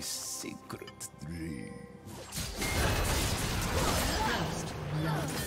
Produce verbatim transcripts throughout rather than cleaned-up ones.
my secret dream. First love.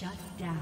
Shut down.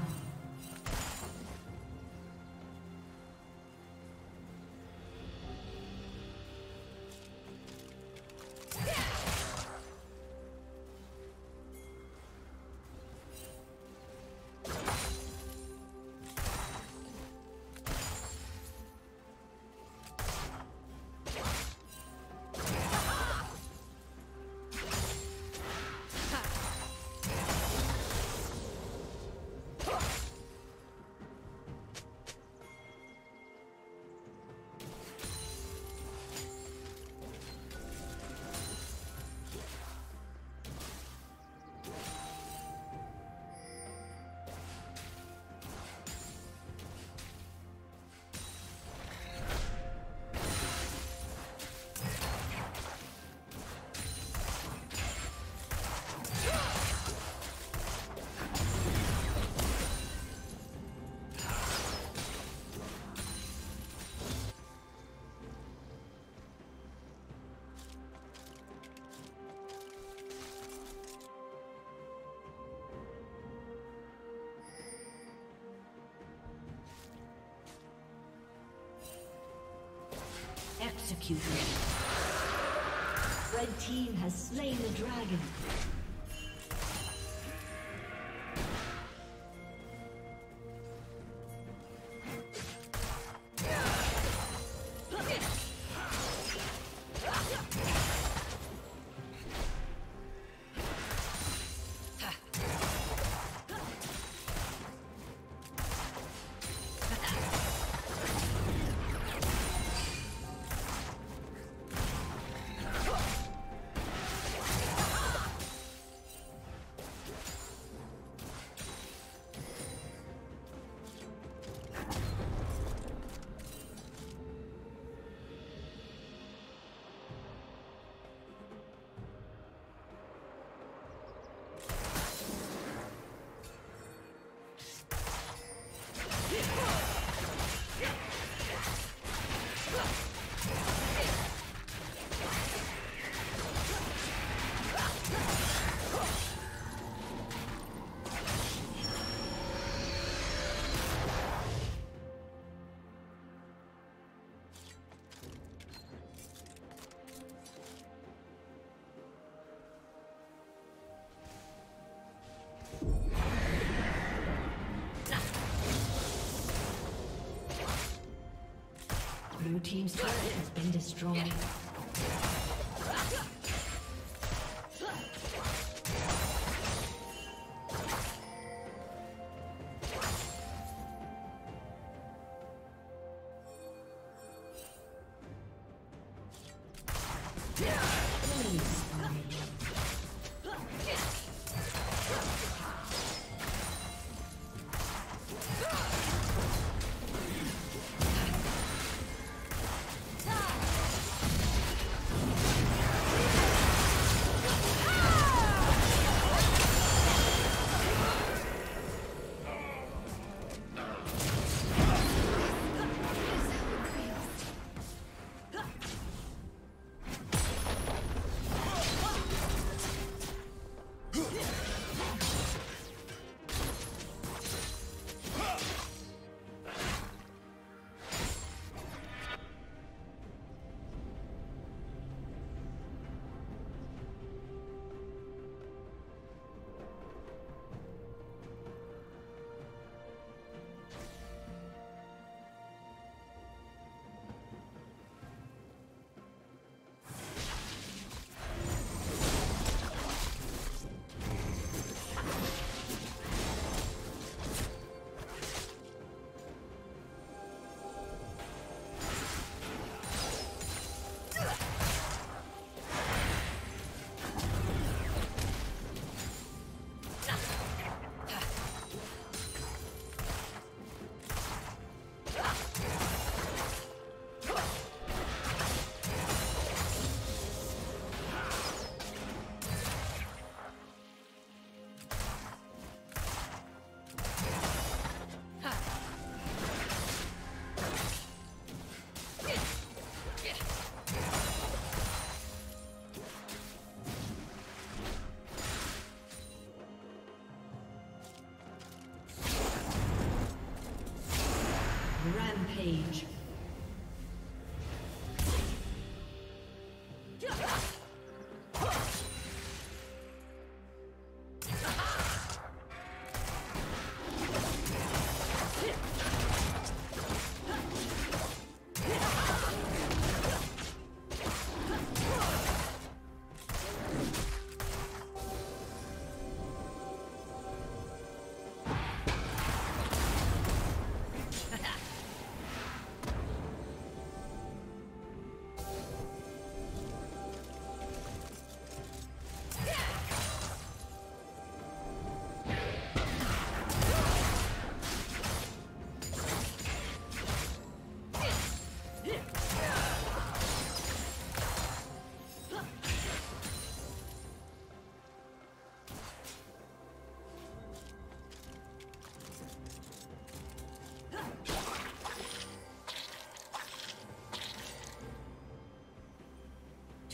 Executed. Red team has slain the dragon. Blue team's turret has been destroyed. Page.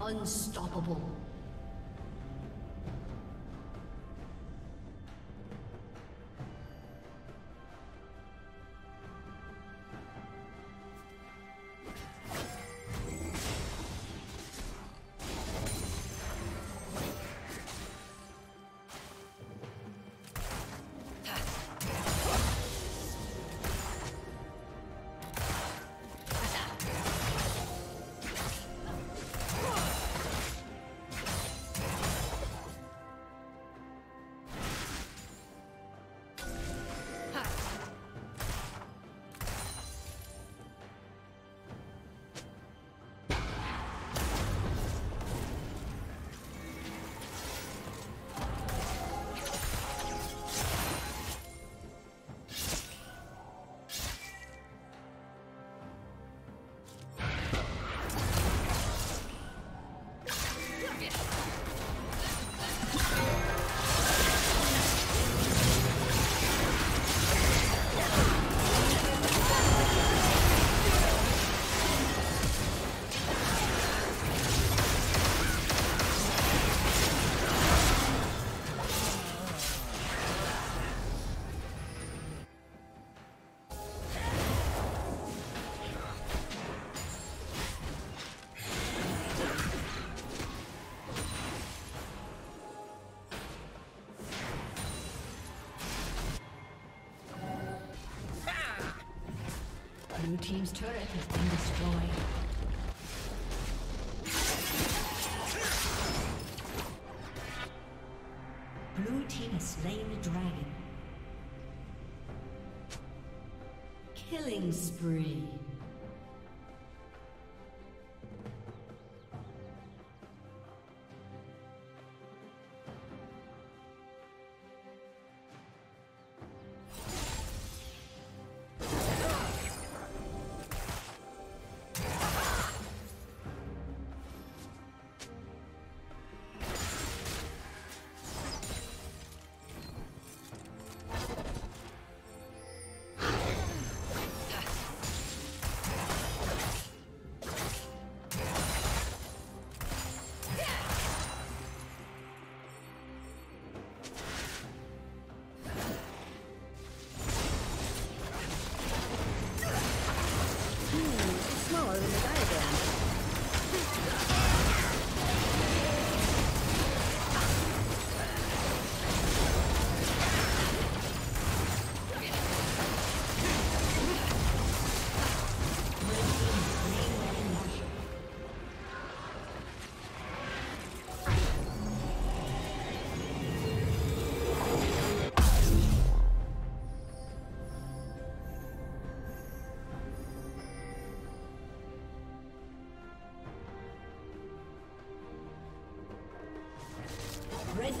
Unstoppable. Blue team's turret has been destroyed. Blue team has slain the dragon. Killing spree. Red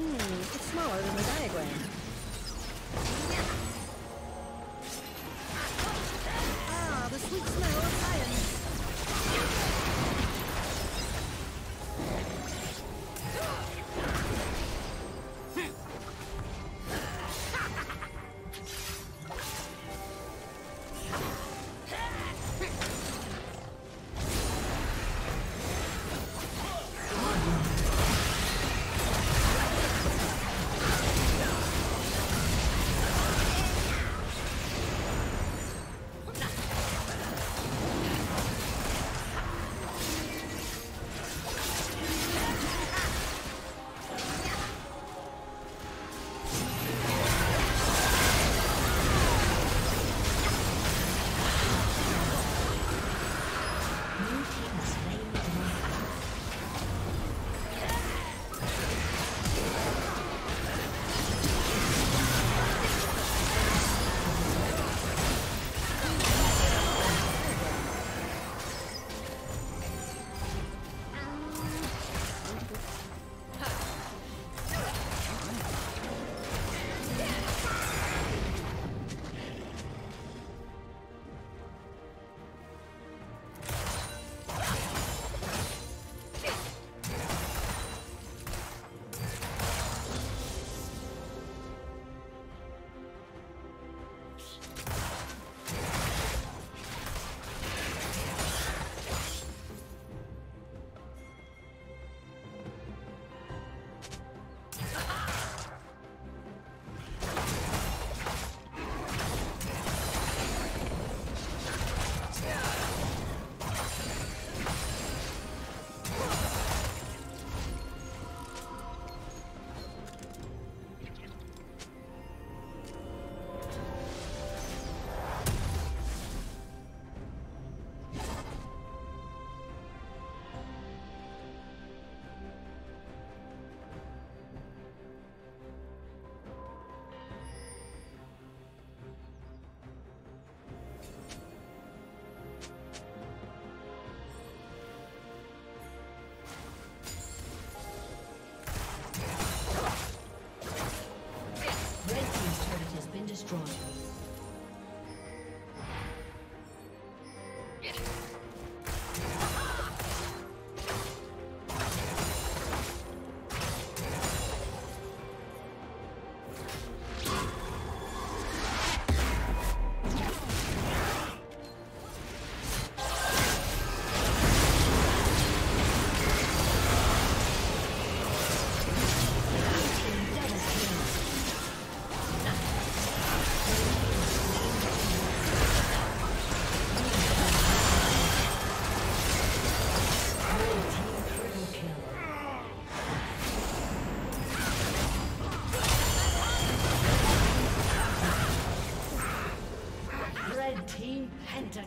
Hmm, it's smaller than the diagram. Ah, the sweet smell of science.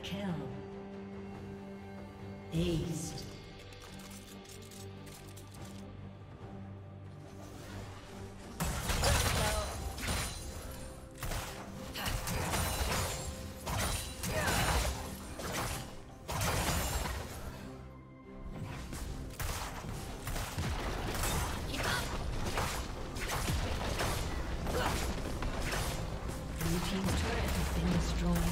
Kill. Aced. Blue team's turret has been destroyed.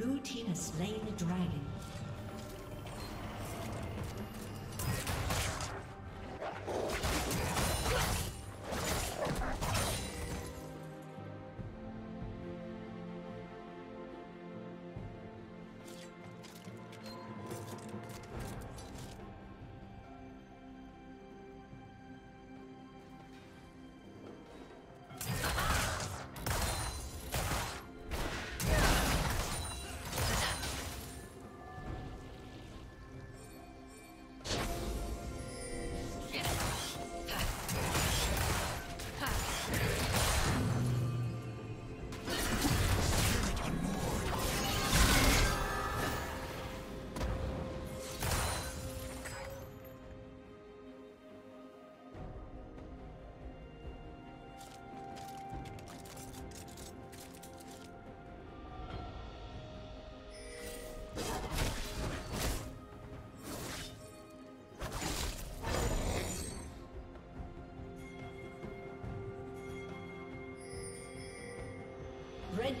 Blue team has slain the dragon. Red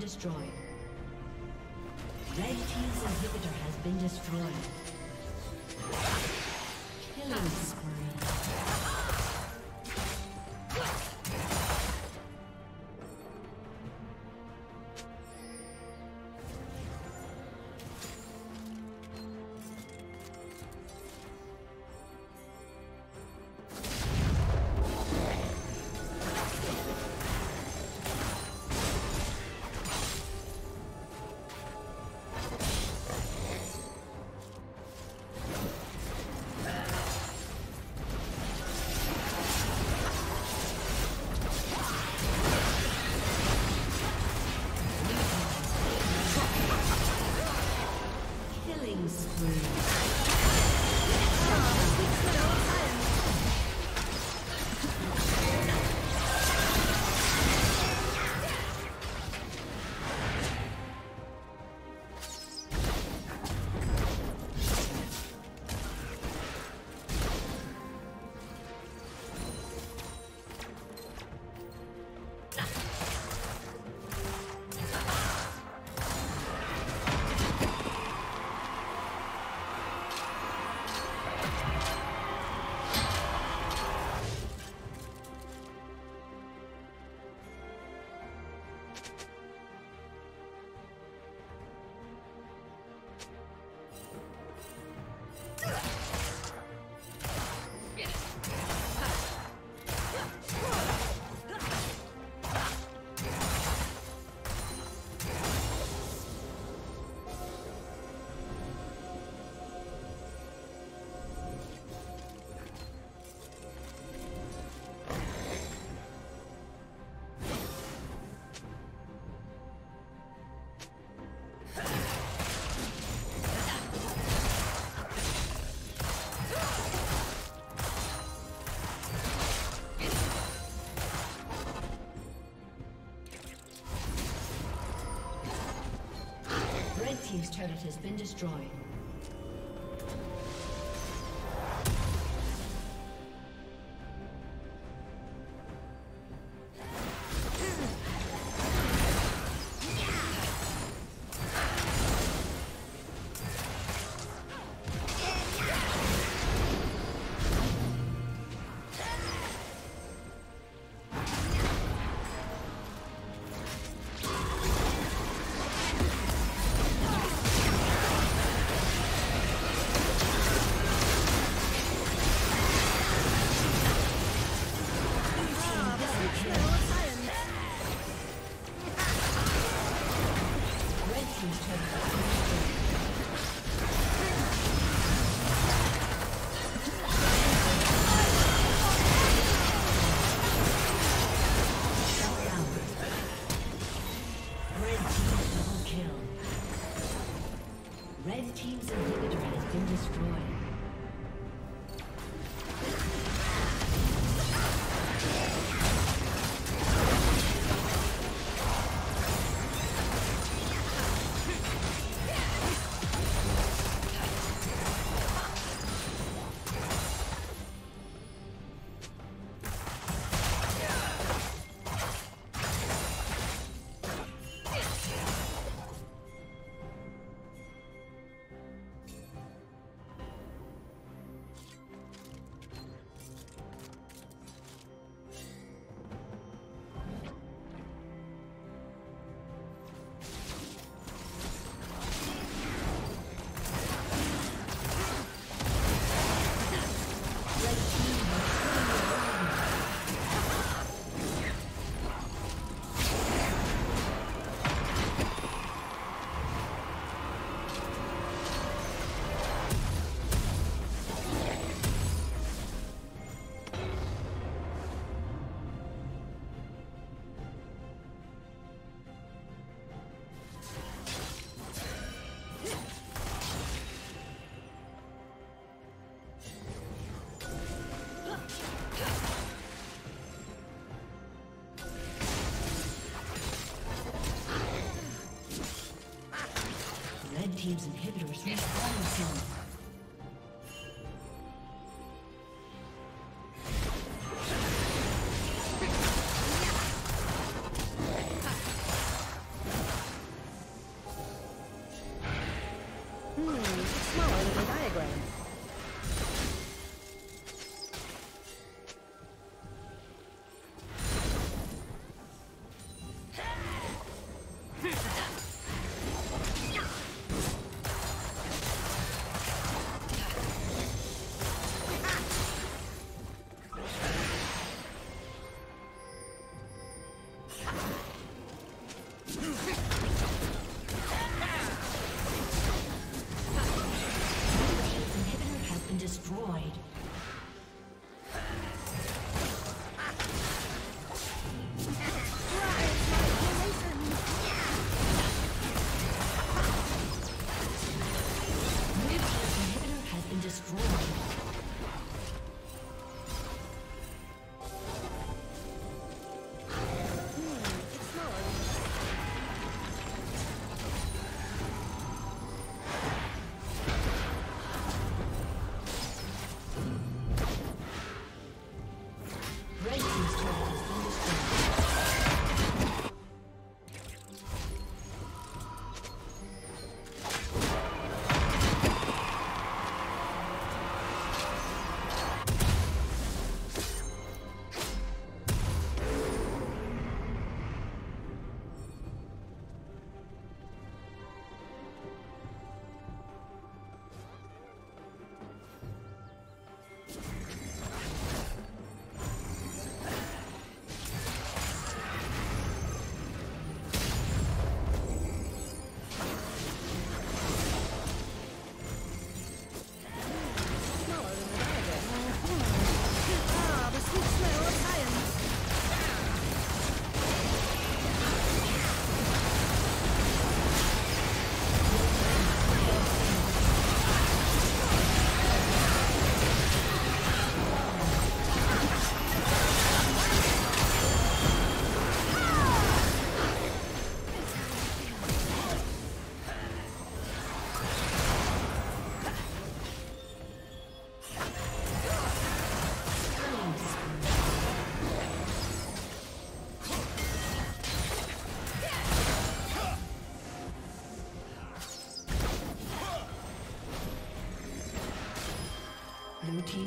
Destroyed. Red team's inhibitor has been destroyed. Killing Team's turret has been destroyed. His team's inhibitor has been destroyed. Team's inhibitors respond soon.